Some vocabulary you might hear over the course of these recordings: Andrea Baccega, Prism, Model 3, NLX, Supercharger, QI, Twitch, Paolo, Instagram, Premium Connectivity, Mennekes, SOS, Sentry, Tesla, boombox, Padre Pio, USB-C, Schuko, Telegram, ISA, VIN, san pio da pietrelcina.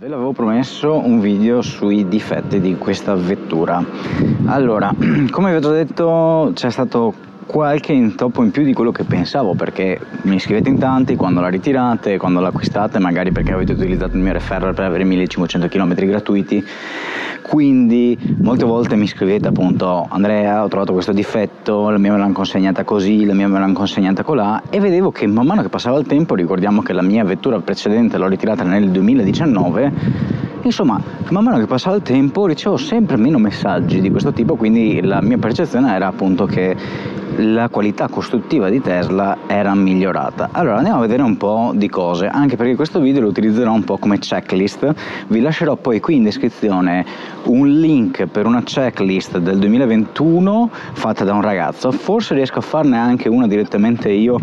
Ve l'avevo promesso un video sui difetti di questa vettura. Allora, come vi ho detto, c'è stato qualche intoppo in più di quello che pensavo, perché mi scrivete in tanti quando la ritirate, quando l'acquistate, magari perché avete utilizzato il mio referral per avere 1500 km gratuiti. Quindi molte volte mi scrivete appunto: Andrea, ho trovato questo difetto, la mia me l'hanno consegnata così, la mia me l'hanno consegnata colà. E vedevo che man mano che passava il tempo, ricordiamo che la mia vettura precedente l'ho ritirata nel 2019, insomma, man mano che passava il tempo ricevo sempre meno messaggi di questo tipo, quindi la mia percezione era appunto che la qualità costruttiva di Tesla era migliorata. Allora andiamo a vedere un po' di cose, anche perché questo video lo utilizzerò un po' come checklist. Vi lascerò poi qui in descrizione un link per una checklist del 2021 fatta da un ragazzo, forse riesco a farne anche una direttamente io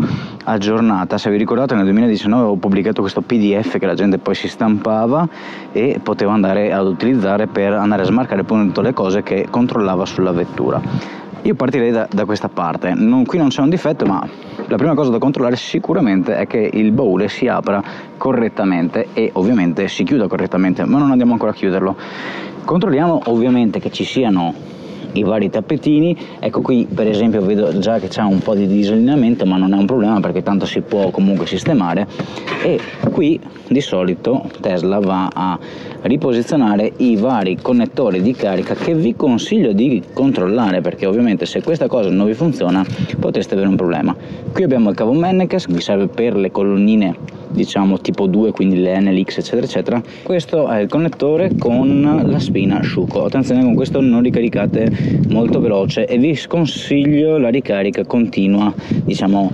aggiornata. Se vi ricordate, nel 2019 avevo pubblicato questo PDF che la gente poi si stampava e potevo andare ad utilizzare per andare a smarcare appunto le cose che controllava sulla vettura. Io partirei da questa parte. Qui non c'è un difetto, ma la prima cosa da controllare sicuramente è che il baule si apra correttamente e ovviamente si chiuda correttamente, ma non andiamo ancora a chiuderlo. Controlliamo ovviamente che ci siano i vari tappetini. Ecco, qui per esempio vedo già che c'è un po' di disallineamento, ma non è un problema perché tanto si può comunque sistemare. E qui di solito Tesla va a riposizionare i vari connettori di carica, che vi consiglio di controllare perché ovviamente se questa cosa non vi funziona potreste avere un problema. Qui abbiamo il cavo Mennekes, vi serve per le colonnine diciamo tipo 2, quindi le NLX eccetera eccetera. Questo è il connettore con la spina Schuko. Attenzione, con questo non ricaricate molto veloce e vi sconsiglio la ricarica continua, diciamo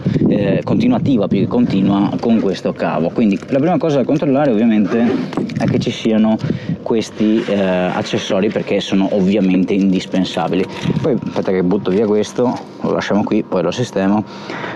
continuativa più che continua, con questo cavo. Quindi la prima cosa da controllare ovviamente è che ci siano questi accessori, perché sono ovviamente indispensabili. Poi aspetta che butto via questo, lo lasciamo qui, poi lo sistemo.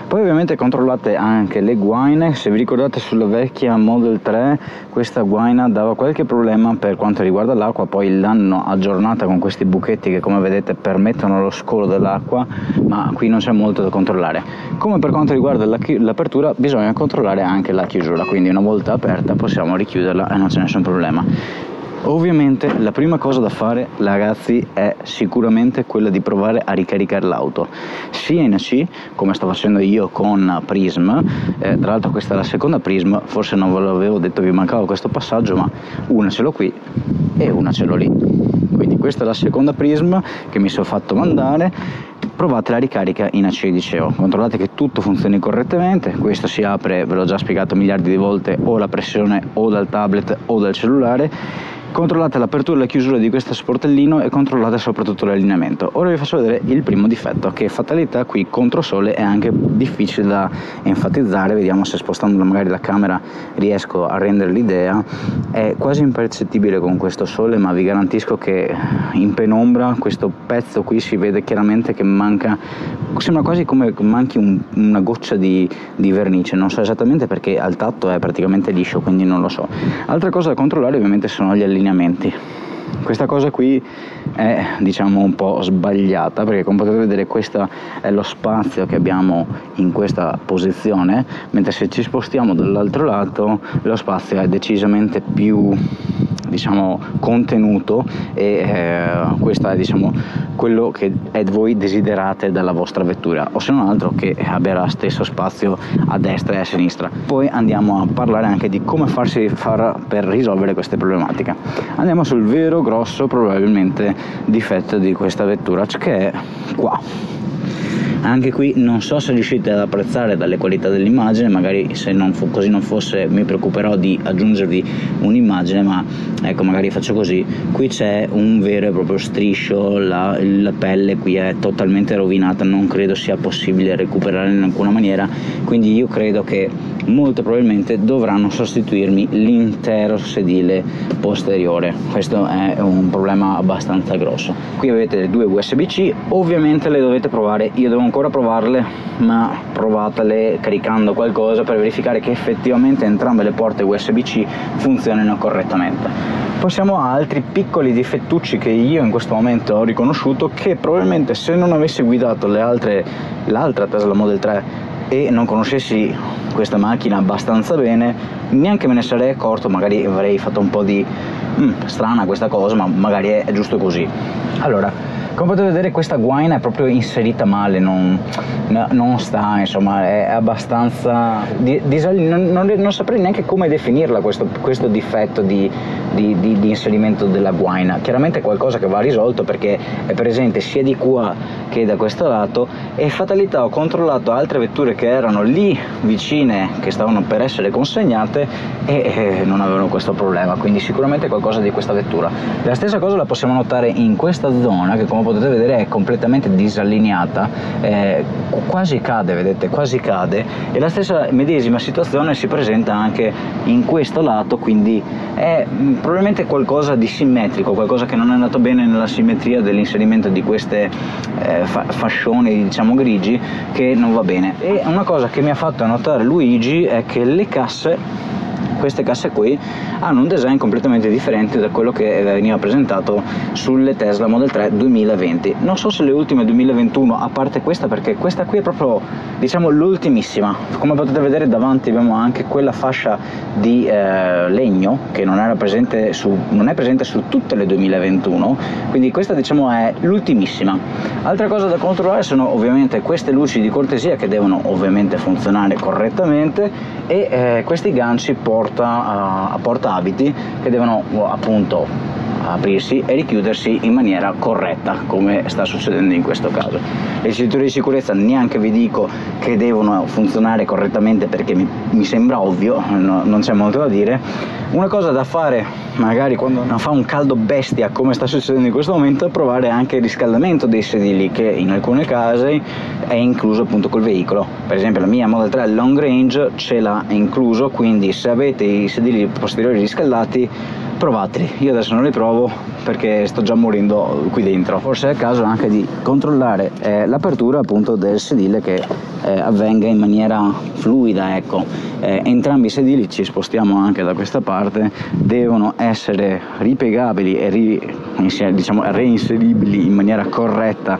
Poi ovviamente controllate anche le guaine. Se vi ricordate, sulla vecchia Model 3 questa guaina dava qualche problema per quanto riguarda l'acqua, poi l'hanno aggiornata con questi buchetti che come vedete permettono lo scolo dell'acqua, ma qui non c'è molto da controllare. Come per quanto riguarda l'apertura, bisogna controllare anche la chiusura, quindi una volta aperta possiamo richiuderla e non c'è nessun problema. Ovviamente la prima cosa da fare, ragazzi, è sicuramente quella di provare a ricaricare l'auto sia in AC, come sto facendo io con Prism. Tra l'altro questa è la seconda Prism, forse non ve l'avevo detto, vi mancava questo passaggio, ma una ce l'ho qui e una ce l'ho lì, quindi questa è la seconda Prism che mi sono fatto mandare. Provate la ricarica in AC, dicevo, controllate che tutto funzioni correttamente. Questo si apre, ve l'ho già spiegato miliardi di volte, o la pressione o dal tablet o dal cellulare. Controllate l'apertura e la chiusura di questo sportellino e controllate soprattutto l'allineamento. Ora vi faccio vedere il primo difetto, che fatalità qui contro sole è anche difficile da enfatizzare. Vediamo se spostando magari la camera riesco a rendere l'idea. È quasi impercettibile con questo sole, ma vi garantisco che in penombra questo pezzo qui si vede chiaramente che manca, sembra quasi come manchi una goccia di vernice. Non so esattamente perché al tatto è praticamente liscio, quindi non lo so. Altra cosa da controllare ovviamente sono gli allineamenti. Questa cosa qui è diciamo un po' sbagliata, perché come potete vedere questo è lo spazio che abbiamo in questa posizione, mentre se ci spostiamo dall'altro lato lo spazio è decisamente più diciamo contenuto e questo è diciamo quello che voi desiderate dalla vostra vettura, o se non altro che abbia lo stesso spazio a destra e a sinistra. Poi andiamo a parlare anche di come farsi far per risolvere queste problematiche. Andiamo sul vero grosso probabilmente difetto di questa vettura, che è qua. Anche qui non so se riuscite ad apprezzare dalle qualità dell'immagine, magari se non così non fosse mi preoccuperò di aggiungervi un'immagine, ma ecco magari faccio così. Qui c'è un vero e proprio striscio, la pelle qui è totalmente rovinata, non credo sia possibile recuperare in alcuna maniera, quindi io credo che molto probabilmente dovranno sostituirmi l'intero sedile posteriore. Questo è un problema abbastanza grosso. Qui avete le due USB-C, ovviamente le dovete provare, io devo ancora provarle, ma provatele caricando qualcosa per verificare che effettivamente entrambe le porte USB-C funzionino correttamente. Passiamo a altri piccoli difettucci che io in questo momento ho riconosciuto, che probabilmente se non avessi guidato l'altra Tesla Model 3 e non conoscessi questa macchina abbastanza bene, neanche me ne sarei accorto, magari avrei fatto un po' di strana questa cosa, ma magari è giusto così. Allora, come potete vedere questa guaina è proprio inserita male, non sta, insomma, è abbastanza non saprei neanche come definirla questo difetto di inserimento della guaina. Chiaramente è qualcosa che va risolto perché è presente sia di qua che da questo lato, e fatalità, ho controllato altre vetture che erano lì vicine, che stavano per essere consegnate, e non avevano questo problema, quindi sicuramente qualcosa di questa vettura. La stessa cosa la possiamo notare in questa zona, che come potete vedere è completamente disallineata, quasi cade, vedete, quasi cade, e la stessa medesima situazione si presenta anche in questo lato, quindi è probabilmente qualcosa di simmetrico, qualcosa che non è andato bene nella simmetria dell'inserimento di queste fascioni, diciamo, grigi, che non va bene. E una cosa che mi ha fatto notare Luigi è che le casse, queste casse qui, hanno un design completamente differente da quello che veniva presentato sulle Tesla Model 3 2020. Non so se le ultime 2021, a parte questa, perché questa qui è proprio, diciamo, l'ultimissima. Come potete vedere davanti abbiamo anche quella fascia di legno che non è presente su tutte le 2021, quindi questa, diciamo, è l'ultimissima. Altra cosa da controllare sono ovviamente queste luci di cortesia, che devono ovviamente funzionare correttamente, e questi ganci a porta abiti, che devono appunto aprirsi e richiudersi in maniera corretta, come sta succedendo in questo caso. Le cinture di sicurezza neanche vi dico che devono funzionare correttamente, perché mi sembra ovvio, non c'è molto da dire. Una cosa da fare magari quando non fa un caldo bestia come sta succedendo in questo momento è provare anche il riscaldamento dei sedili, che in alcuni casi è incluso appunto col veicolo. Per esempio la mia Model 3 Long Range ce l'ha incluso, quindi se avete i sedili posteriori riscaldati provateli. Io adesso non li provo perché sto già morendo qui dentro. Forse è il caso anche di controllare l'apertura appunto del sedile, che avvenga in maniera fluida, ecco. Entrambi i sedili, ci spostiamo anche da questa parte, devono essere ripiegabili e diciamo reinseribili in maniera corretta,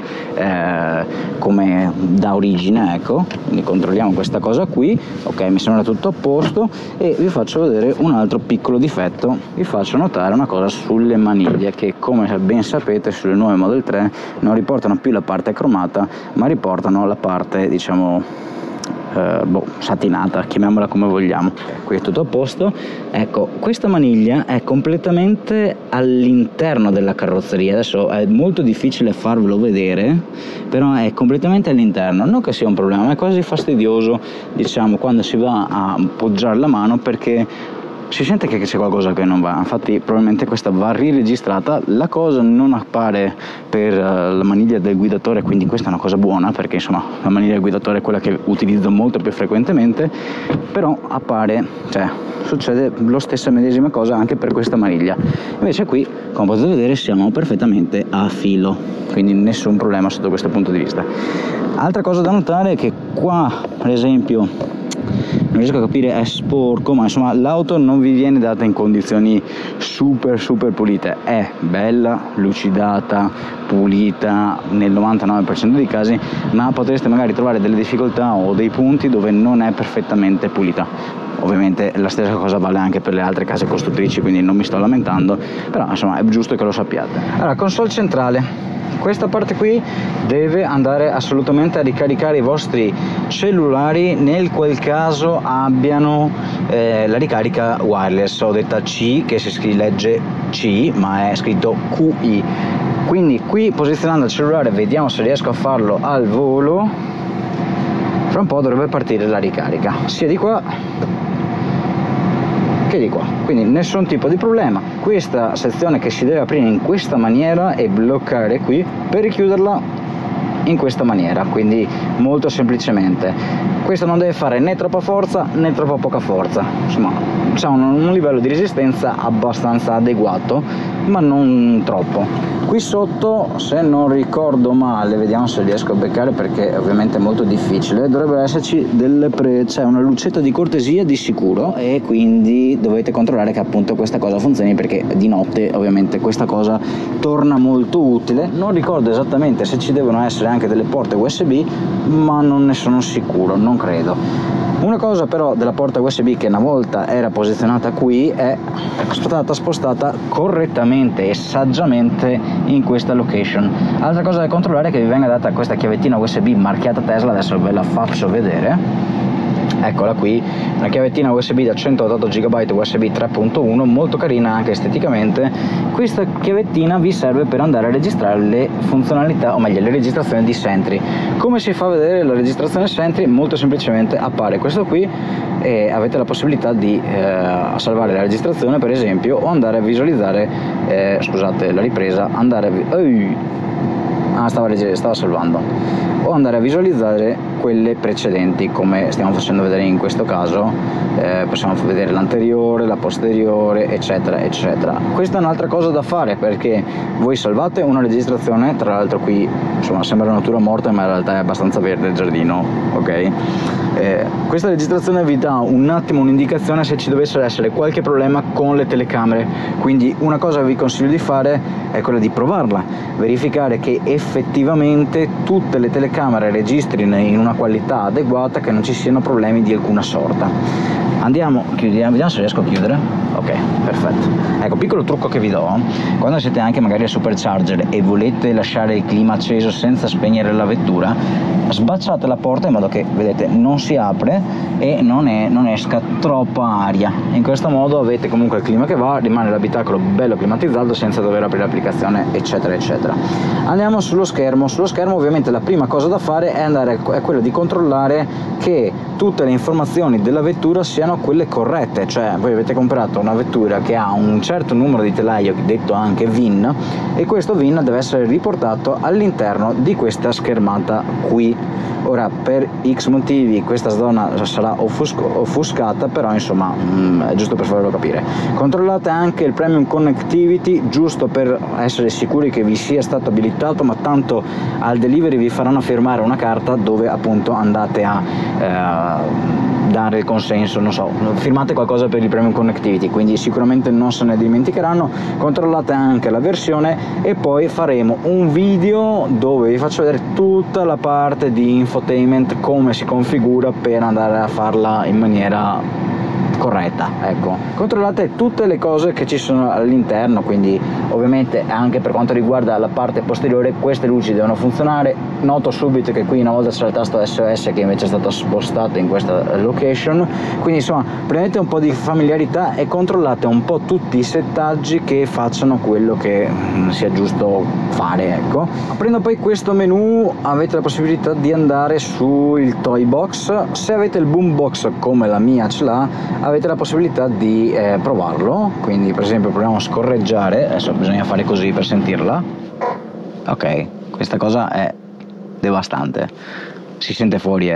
come da origine, ecco. Quindi controlliamo questa cosa qui, ok, mi sembra tutto a posto, e vi faccio vedere un altro piccolo difetto. Vi faccio notare una cosa sulle maniglie, che come ben sapete sulle nuove Model 3 non riportano più la parte cromata, ma riportano la parte, diciamo, satinata, chiamiamola come vogliamo. Qui è tutto a posto, ecco. Questa maniglia è completamente all'interno della carrozzeria, adesso è molto difficile farvelo vedere, però è completamente all'interno, non che sia un problema, ma è quasi fastidioso, diciamo, quando si va a poggiare la mano, perché si sente che c'è qualcosa che non va. Infatti probabilmente questa va riregistrata, la cosa non appare per la maniglia del guidatore, quindi questa è una cosa buona, perché insomma la maniglia del guidatore è quella che utilizzo molto più frequentemente, però appare, cioè succede la stessa medesima cosa anche per questa maniglia. Invece qui, come potete vedere, siamo perfettamente a filo, quindi nessun problema sotto questo punto di vista. Altra cosa da notare è che qua, per esempio, non riesco a capire, è sporco, ma insomma l'auto non vi viene data in condizioni super pulite, è bella, lucidata, pulita nel 99% dei casi, ma potreste magari trovare delle difficoltà o dei punti dove non è perfettamente pulita. Ovviamente la stessa cosa vale anche per le altre case costruttrici, quindi non mi sto lamentando, però insomma è giusto che lo sappiate. Allora, console centrale, questa parte qui deve andare assolutamente a ricaricare i vostri cellulari, nel quel caso abbiano la ricarica wireless, o detta C, che si legge C ma è scritto QI. Quindi qui, posizionando il cellulare, vediamo se riesco a farlo al volo, fra un po' dovrebbe partire la ricarica sia di qua che di qua, quindi nessun tipo di problema. Questa sezione che si deve aprire in questa maniera e bloccare qui per richiuderla in questa maniera, quindi molto semplicemente. Questo non deve fare né troppa forza né troppa poca forza, insomma c'è un livello di resistenza abbastanza adeguato, ma non troppo. Qui sotto, se non ricordo male, vediamo se riesco a beccare perché ovviamente è molto difficile, dovrebbero esserci c'è una lucetta di cortesia di sicuro, e quindi dovete controllare che appunto questa cosa funzioni, perché di notte ovviamente questa cosa torna molto utile. Non ricordo esattamente se ci devono essere anche delle porte USB, ma non ne sono sicuro, non credo. Una cosa però della porta USB, che una volta era posizionata qui, è stata spostata correttamente e saggiamente in questa location. Altra cosa da controllare è che vi venga data questa chiavettina USB marchiata Tesla, adesso ve la faccio vedere. Eccola qui, una chiavettina USB da 128 GB USB 3.1, molto carina anche esteticamente. Questa chiavettina vi serve per andare a registrare le funzionalità, o meglio le registrazioni di Sentry. Come si fa a vedere la registrazione Sentry? Molto semplicemente appare questo qui e avete la possibilità di salvare la registrazione, per esempio, o andare a visualizzare, scusate la ripresa, andare a... stava salvando, o andare a visualizzare quelle precedenti, come stiamo facendo vedere in questo caso. Possiamo vedere l'anteriore, la posteriore, eccetera eccetera. Questa è un'altra cosa da fare, perché voi salvate una registrazione, tra l'altro qui insomma sembra una natura morta, ma in realtà è abbastanza verde il giardino, ok? Questa registrazione vi dà un attimo un'indicazione se ci dovesse essere qualche problema con le telecamere, quindi una cosa che vi consiglio di fare è quella di provarla, verificare che effettivamente tutte le telecamere registrino in una qualità adeguata, che non ci siano problemi di alcuna sorta. Andiamo, chiudiamo, vediamo se riesco a chiudere. Ok, perfetto. Ecco, piccolo trucco che vi do: quando siete anche magari a supercharger e volete lasciare il clima acceso senza spegnere la vettura, sbacciate la porta in modo che, vedete, non si apre e non esca troppa aria. In questo modo avete comunque il clima che va, rimane l'abitacolo bello climatizzato senza dover aprire l'applicazione, eccetera eccetera. Andiamo sullo schermo. Sullo schermo ovviamente la prima cosa da fare è quella di controllare che tutte le informazioni della vettura siano quelle corrette, cioè voi avete comprato una vettura che ha un certo numero di telaio, detto anche VIN, e questo VIN deve essere riportato all'interno di questa schermata qui. Ora, per X motivi questa zona sarà offuscata, però insomma è giusto per farvelo capire. Controllate anche il Premium Connectivity, giusto per essere sicuri che vi sia stato abilitato, ma tanto al delivery vi faranno firmare una carta dove appunto andate a dare il consenso, non so, firmate qualcosa per il Premium Connectivity, quindi sicuramente non se ne dimenticheranno. Controllate anche la versione e poi faremo un video dove vi faccio vedere tutta la parte di infotainment, come si configura per andare a farla in maniera corretta. Ecco, controllate tutte le cose che ci sono all'interno, quindi ovviamente anche per quanto riguarda la parte posteriore queste luci devono funzionare. Noto subito che qui una volta c'è il tasto SOS che invece è stato spostato in questa location, quindi insomma prendete un po' di familiarità e controllate un po' tutti i settaggi che facciano quello che sia giusto fare. Ecco, aprendo poi questo menu avete la possibilità di andare sul toy box. Se avete il boombox come la mia ce l'ha, avete la possibilità di provarlo, quindi per esempio proviamo a scorreggiare, adesso bisogna fare così per sentirla. Ok, questa cosa è devastante, si sente fuori,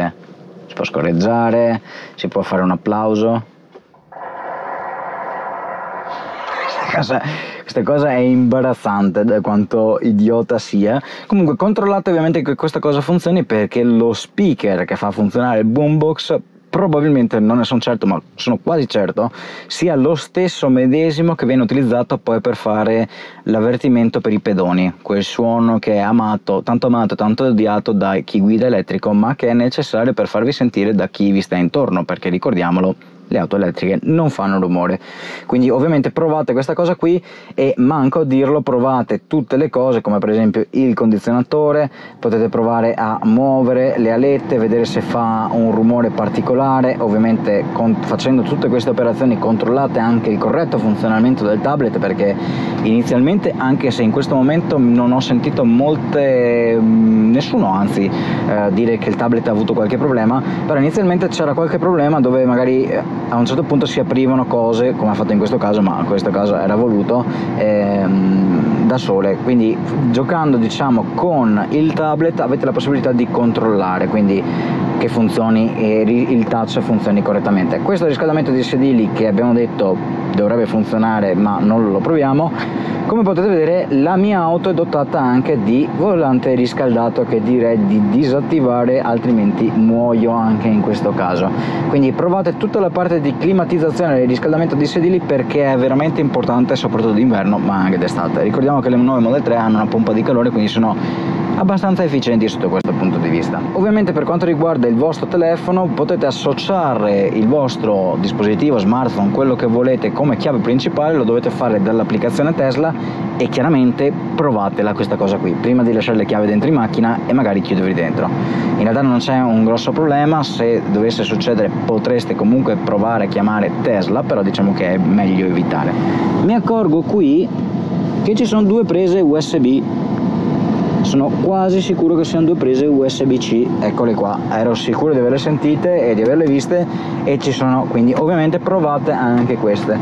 si può scorreggiare, si può fare un applauso. Questa cosa è imbarazzante da quanto idiota sia. Comunque controllate ovviamente che questa cosa funzioni, perché lo speaker che fa funzionare il boombox probabilmente, non ne sono certo ma sono quasi certo, sia lo stesso medesimo che viene utilizzato poi per fare l'avvertimento per i pedoni, quel suono che è amato, tanto odiato da chi guida elettrico, ma che è necessario per farvi sentire da chi vi sta intorno, perché ricordiamolo, le auto elettriche non fanno rumore. Quindi ovviamente provate questa cosa qui, e manco a dirlo, provate tutte le cose come per esempio il condizionatore, potete provare a muovere le alette, vedere se fa un rumore particolare. Ovviamente facendo tutte queste operazioni controllate anche il corretto funzionamento del tablet, perché inizialmente, anche se in questo momento non ho sentito nessuno anzi dire che il tablet ha avuto qualche problema, però inizialmente c'era qualche problema dove magari a un certo punto si aprivano cose, come ha fatto in questo caso, ma in questo caso era voluto, da sole. Quindi giocando, diciamo, con il tablet avete la possibilità di controllare, quindi che funzioni e il touch funzioni correttamente. Questo riscaldamento di sedili che abbiamo detto dovrebbe funzionare, ma non lo proviamo. Come potete vedere la mia auto è dotata anche di volante riscaldato, che direi di disattivare, altrimenti muoio anche in questo caso. Quindi provate tutta la parte di climatizzazione e riscaldamento di sedili, perché è veramente importante soprattutto d'inverno ma anche d'estate. Ricordiamo che le nuove Model 3 hanno una pompa di calore, quindi sono abbastanza efficienti sotto questo punto di vista. Ovviamente per quanto riguarda il vostro telefono potete associare il vostro dispositivo, smartphone, quello che volete come chiave principale, lo dovete fare dall'applicazione Tesla e chiaramente provatela questa cosa qui, prima di lasciare le chiavi dentro in macchina e magari chiudervi dentro. In realtà non c'è un grosso problema, se dovesse succedere potreste comunque provare a chiamare Tesla, però diciamo che è meglio evitare. Mi accorgo qui che ci sono due prese USB, sono quasi sicuro che siano due prese USB-C, eccole qua, ero sicuro di averle sentite e di averle viste e ci sono, quindi ovviamente provate anche queste.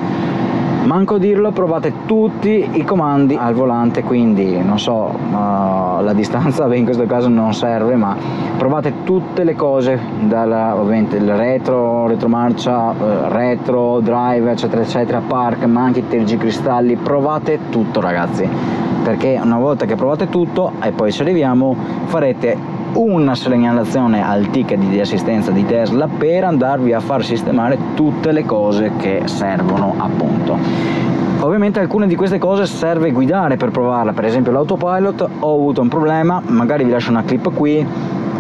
Manco dirlo, provate tutti i comandi al volante, quindi non so, la distanza beh, in questo caso non serve, ma provate tutte le cose, dalla, ovviamente il retro, retromarcia, retro, drive, eccetera eccetera, park, manchi, tergicristalli, provate tutto ragazzi, perché una volta che provate tutto e poi ci arriviamo farete una segnalazione al ticket di assistenza di Tesla per andarvi a far sistemare tutte le cose che servono appunto. Ovviamente alcune di queste cose serve guidare per provarla, per esempio l'autopilot, ho avuto un problema, magari vi lascio una clip qui,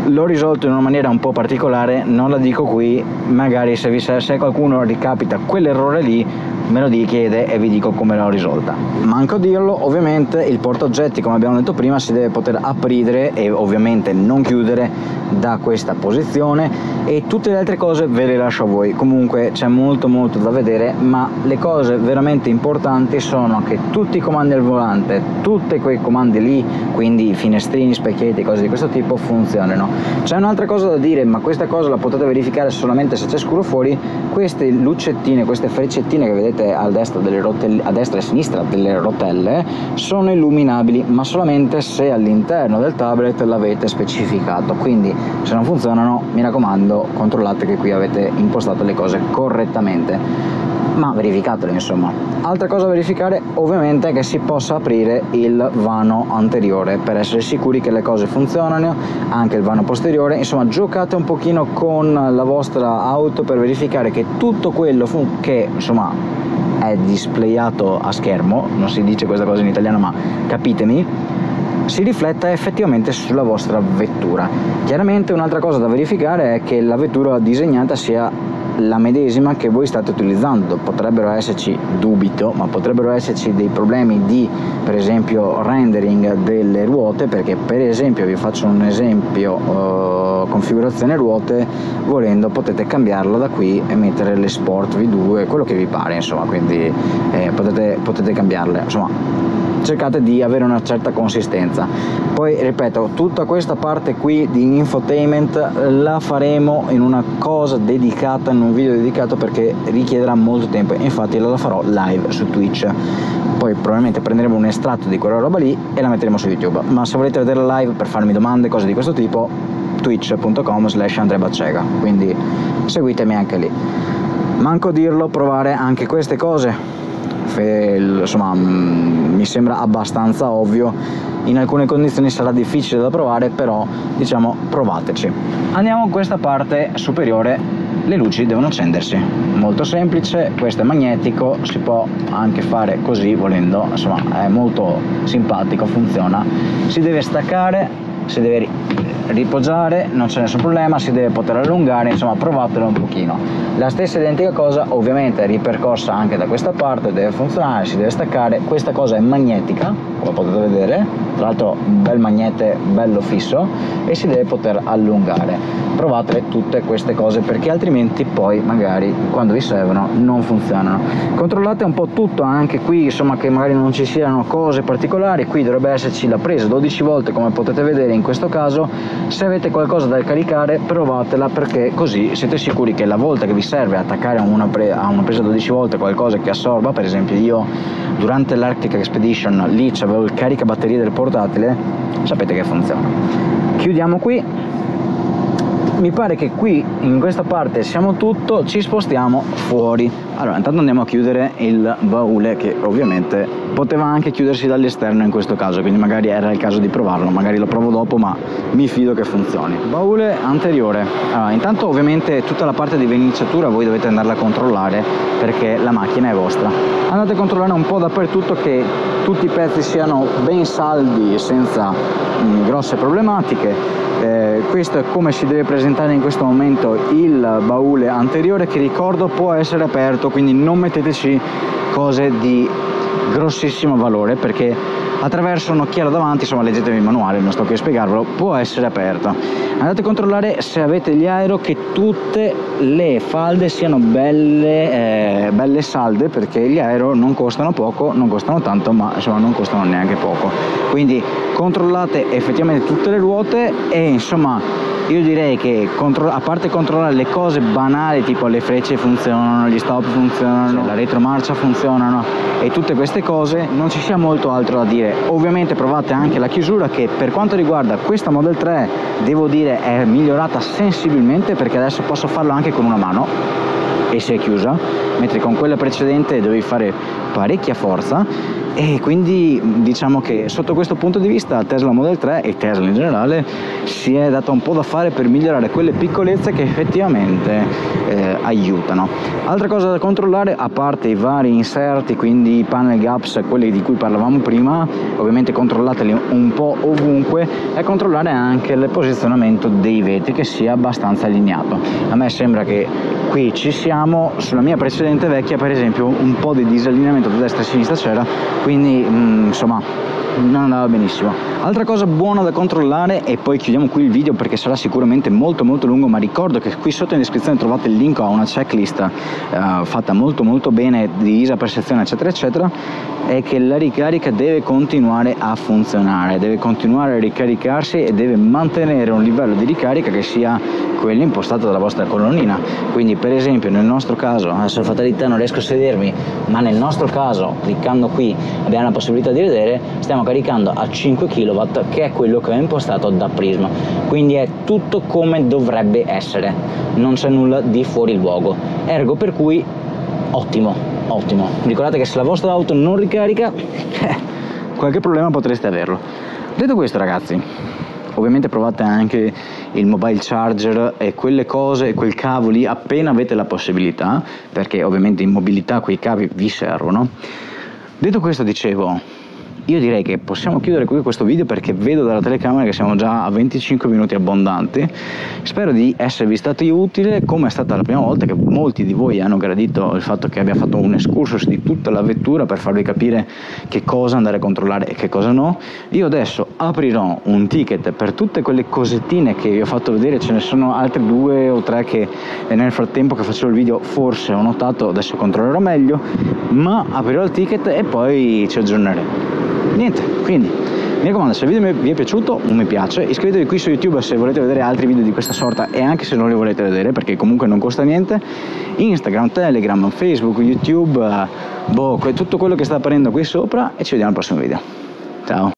l'ho risolto in una maniera un po' particolare, non la dico qui, magari se, se qualcuno ricapita quell'errore lì me lo chiede e vi dico come l'ho risolta. Manco a dirlo, ovviamente il portaoggetti, come abbiamo detto prima, si deve poter aprire e ovviamente non chiudere da questa posizione, e tutte le altre cose ve le lascio a voi. Comunque c'è molto da vedere, ma le cose veramente importanti sono che tutti i comandi al volante, tutti quei comandi lì, quindi finestrini, specchietti, cose di questo tipo funzionano. C'è un'altra cosa da dire, ma questa cosa la potete verificare solamente se c'è scuro fuori, queste lucettine, queste freccettine che vedete a destra, a destra e a sinistra delle rotelle sono illuminabili, ma solamente se all'interno del tablet l'avete specificato, quindi se non funzionano mi raccomando controllate che qui avete impostato le cose correttamente, ma verificatelo insomma. Altra cosa da verificare ovviamente è che si possa aprire il vano anteriore per essere sicuri che le cose funzionano, anche il vano posteriore, insomma giocate un pochino con la vostra auto per verificare che tutto quello che insomma è displayato a schermo, non si dice questa cosa in italiano ma capitemi, si rifletta effettivamente sulla vostra vettura. Chiaramente un'altra cosa da verificare è che la vettura disegnata sia la medesima che voi state utilizzando, potrebbero esserci, dubito, ma potrebbero esserci dei problemi di per esempio rendering delle ruote, perché per esempio vi faccio un esempio, configurazione ruote, volendo potete cambiarla da qui e mettere le Sport V2, quello che vi pare insomma, quindi potete cambiarle, insomma cercate di avere una certa consistenza. Poi ripeto, tutta questa parte qui di infotainment la faremo in una cosa dedicata, in un video dedicato, perché richiederà molto tempo, infatti la farò live su Twitch, poi probabilmente prenderemo un estratto di quella roba lì e la metteremo su YouTube, ma se volete vederla live per farmi domande, cose di questo tipo, twitch.com/AndreaBaccega, quindi seguitemi anche lì. Manco dirlo, provare anche queste cose. Insomma mi sembra abbastanza ovvio, in alcune condizioni sarà difficile da provare, però diciamo provateci. Andiamo a questa parte superiore, le luci devono accendersi, molto semplice, questo è magnetico, si può anche fare così volendo, insomma è molto simpatico, funziona, si deve staccare, si deve ripoggiare, non c'è nessun problema, si deve poter allungare, insomma provatelo un pochino. La stessa identica cosa ovviamente è ripercorsa anche da questa parte, deve funzionare, si deve staccare, questa cosa è magnetica come potete vedere, tra l'altro un bel magnete bello fisso, e si deve poter allungare. Provate tutte queste cose perché altrimenti poi magari quando vi servono non funzionano. Controllate un po' tutto anche qui, insomma, che magari non ci siano cose particolari, qui dovrebbe esserci la presa 12 volte come potete vedere in questo caso. Se avete qualcosa da caricare provatela, perché così siete sicuri che la volta che vi serve attaccare a una presa 12 volte qualcosa che assorba, per esempio io durante l'Arctic Expedition lì avevo il caricabatterie del portatile, sapete che funziona. Chiudiamo qui, mi pare che qui in questa parte siamo tutto, ci spostiamo fuori Allora, intanto andiamo a chiudere il baule, che ovviamente poteva anche chiudersi dall'esterno in questo caso, quindi magari era il caso di provarlo, magari lo provo dopo, ma mi fido che funzioni. Baule anteriore. Allora, intanto ovviamente tutta la parte di verniciatura voi dovete andarla a controllare perché la macchina è vostra. Andate a controllare un po' dappertutto che tutti i pezzi siano ben saldi, senza grosse problematiche. Questo è come si deve presentare in questo momento il baule anteriore, che ricordo può essere aperto, quindi non metteteci cose di grossissimo valore perché attraverso un occhiello davanti, insomma, leggetevi il manuale, non sto qui a spiegarvelo, può essere aperto. Andate a controllare, se avete gli aero, che tutte le falde siano belle, belle salde, perché gli aero non costano poco, non costano tanto, ma insomma non costano neanche poco, quindi controllate effettivamente tutte le ruote. E insomma io direi che a parte controllare le cose banali tipo le frecce funzionano, gli stop funzionano, la retromarcia funzionano e tutte queste cose, non ci sia molto altro da dire. Ovviamente provate anche la chiusura, che per quanto riguarda questa Model 3 devo dire è migliorata sensibilmente, perché adesso posso farlo anche con una mano e si è chiusa, mentre con quella precedente dovevi fare parecchia forza. E quindi diciamo che sotto questo punto di vista Tesla Model 3 e Tesla in generale si è data un po' da fare per migliorare quelle piccolezze che effettivamente aiutano. Altra cosa da controllare, a parte i vari inserti, quindi i panel gaps, quelli di cui parlavamo prima, ovviamente controllateli un po' ovunque, è controllare anche il posizionamento dei vetri, che sia abbastanza allineato. A me sembra che qui ci siamo, sulla mia precedente vecchia per esempio un po' di disallineamento da destra e sinistra c'era, quindi insomma non andava benissimo. Altra cosa buona da controllare, e poi chiudiamo qui il video perché sarà sicuramente molto lungo, ma ricordo che qui sotto in descrizione trovate il link a una checklist fatta molto bene di ISA per sezione eccetera eccetera, è che la ricarica deve continuare a funzionare, deve continuare a ricaricarsi e deve mantenere un livello di ricarica che sia quello impostato dalla vostra colonnina. Quindi per esempio nel nostro caso, adesso fatalità non riesco a sedermi, ma nel nostro caso cliccando qui abbiamo la possibilità di vedere, stiamo caricando a 5 kW, che è quello che ho impostato da Prism, quindi è tutto come dovrebbe essere, non c'è nulla di fuori luogo, ergo per cui ottimo. Ricordate che se la vostra auto non ricarica qualche problema potreste averlo. Detto questo ragazzi, ovviamente provate anche il mobile charger e quelle cose, quel cavo lì appena avete la possibilità, perché ovviamente in mobilità quei cavi vi servono. Detto questo, dicevo, io direi che possiamo chiudere qui questo video perché vedo dalla telecamera che siamo già a 25 minuti abbondanti. Spero di esservi stati utile, come è stata la prima volta, che molti di voi hanno gradito il fatto che abbia fatto un excursus di tutta la vettura per farvi capire che cosa andare a controllare e che cosa no. Io adesso aprirò un ticket per tutte quelle cosettine che vi ho fatto vedere, ce ne sono altre 2 o 3 che nel frattempo che facevo il video forse ho notato, adesso controllerò meglio, ma aprirò il ticket e poi ci aggiorneremo. Niente, quindi mi raccomando, se il video vi è piaciuto un mi piace, iscrivetevi qui su YouTube se volete vedere altri video di questa sorta e anche se non li volete vedere, perché comunque non costa niente. Instagram, Telegram, Facebook, YouTube, tutto quello che sta apparendo qui sopra, e ci vediamo al prossimo video. Ciao!